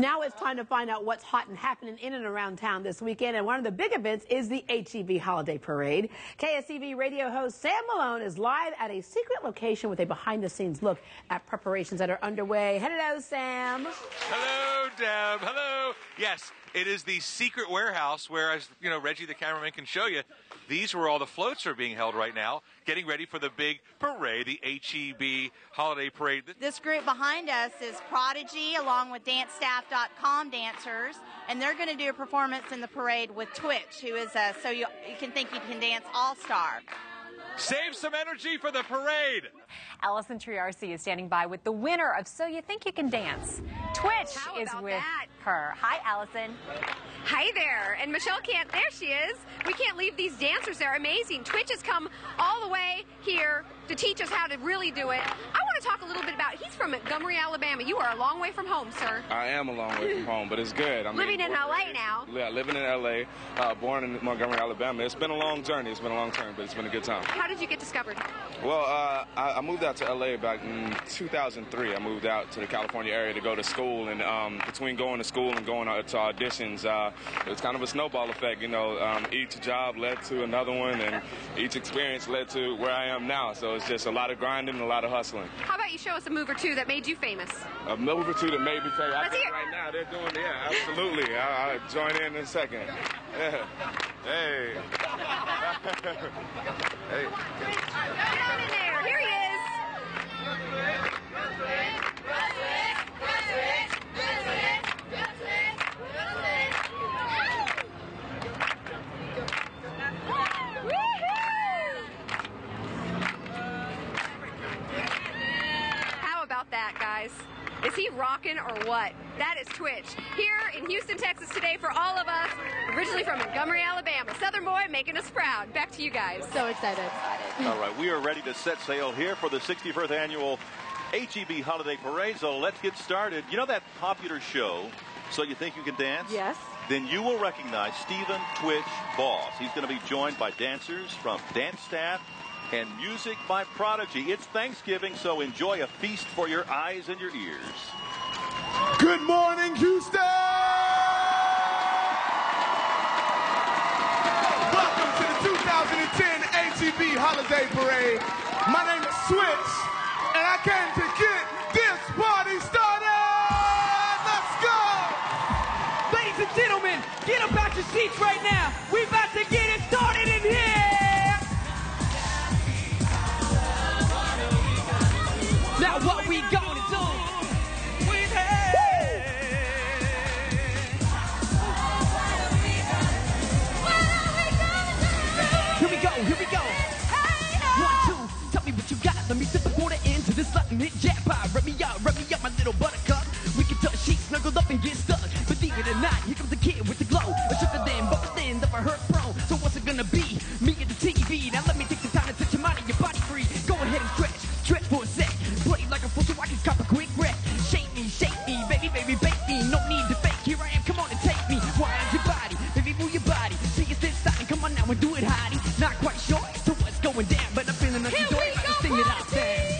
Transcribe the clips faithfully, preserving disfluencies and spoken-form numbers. Now it's time to find out what's hot and happening in and around town this weekend. And one of the big events is the H E B Holiday Parade. K S E V radio host Sam Malone is live at a secret location with a behind-the-scenes look at preparations that are underway. Hello, Sam. Hello, Deb. Hello. Yes, it is the secret warehouse where, as you know, Reggie the cameraman can show you, these were all the floats are being held right now, getting ready for the big parade, the H E B Holiday Parade. This group behind us is Prodigy, along with Dance Staff dot com dancers, and they're going to do a performance in the parade with Twitch, who is a So You Can Think You Can Dance all-star. Save some energy for the parade. Allison Triarcy is standing by with the winner of So You Think You Can Dance. Twitch is with that? her. Hi, Allison. Hi there. And Michelle can't, there she is. We can't leave these dancers. They're amazing. Twitch has come all the way here to teach us how to really do it. I want to talk a little bit about, he's from Montgomery, Alabama. You are a long way from home, sir. I am a long way from home, but it's good. I'm living in L A now. Yeah, living in L A, uh, born in Montgomery, Alabama. It's been a long journey. It's been a long time, but it's been a good time. How did you get discovered? Well, uh, I, I moved out to L A back in two thousand three. I moved out to the California area to go to school, and um, between going to school and going out to auditions, uh, it was kind of a snowball effect. You know, um, each job led to another one, and each experience led to where I am now. So it's just a lot of grinding and a lot of hustling. How about you show us a move or two that made you famous? A move or two that made me famous. I think right now they're doing, yeah, absolutely. I'll, I'll join in in a second. Yeah. Hey. Hey. Get on in there. Here he is. Is he rocking or what? That is Twitch. Here in Houston, Texas today for all of us, originally from Montgomery, Alabama. Southern boy making us proud. Back to you guys. So excited. All right, we are ready to set sail here for the sixty-first annual H E B Holiday Parade, so let's get started. You know that popular show, So You Think You Can Dance? Yes. Then you will recognize Stephen Twitch Boss. He's going to be joined by dancers from Dance Staff, and music by Prodigy. It's Thanksgiving, so enjoy a feast for your eyes and your ears. Good morning, Houston! Welcome to the two thousand ten H E B Holiday Parade. My name is Switch, and I came to get this party started! Let's go! Ladies and gentlemen, get up out your seats right now. We're about to get it started in here! Now what we gonna do? We what are we gonna do? Here we go, here we go. One, two, tell me what you got. Let me dip a quarter into this Latin hit jackpot. Rub me up, rub me up, my little buttercup. We can touch sheets, snuggle up and get stuck. Believe it or not, here comes the kid with the glow. I should have been boxed in, never hurt prone. So what's it gonna be? Me at the T V. Now let me take the time to set your mind and your body free. Go ahead and stretch, stretch for a sec. So I can cop a quick wreck. Shake me, shake me, baby, baby, bake me. No need to fake, here I am, come on and take me. Wind your body, baby, move your body. See it's inside, come on now and do it, hottie. Not quite sure so what's going down, but I'm feeling like you're about to sing it out there.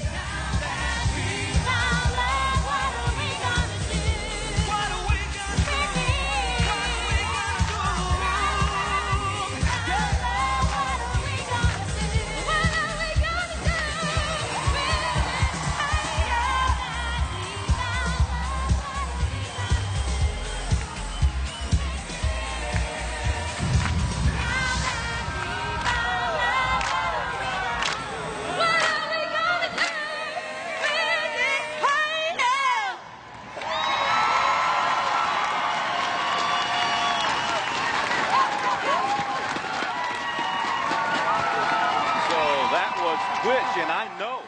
Twitch, and I know